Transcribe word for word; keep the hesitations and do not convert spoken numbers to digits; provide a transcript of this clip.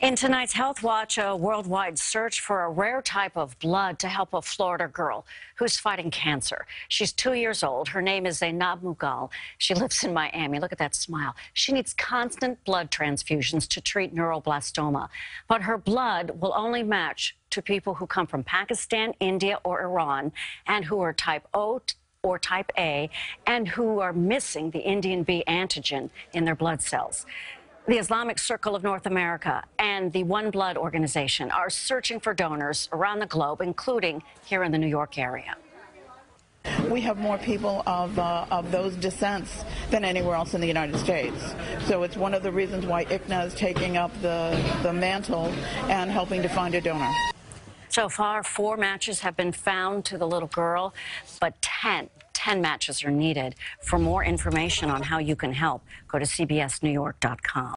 In tonight's Health Watch, a worldwide search for a rare type of blood to help a Florida girl who's fighting cancer. She's two years old. Her name is Zainab Mughal. She lives in Miami. Look at that smile. She needs constant blood transfusions to treat neuroblastoma. But her blood will only match to people who come from Pakistan, India, or Iran, and who are type O or type A, and who are missing the Indian B antigen in their blood cells. The Islamic Circle of North America and the One Blood Organization are searching for donors around the globe, including here in the New York area. We have more people of, uh, of those descents than anywhere else in the United States. So it's one of the reasons why I C N A is taking up the, the mantle and helping to find a donor. So far, four matches have been found to the little girl, but ten, ten matches are needed. For more information on how you can help, go to c b s new york dot com.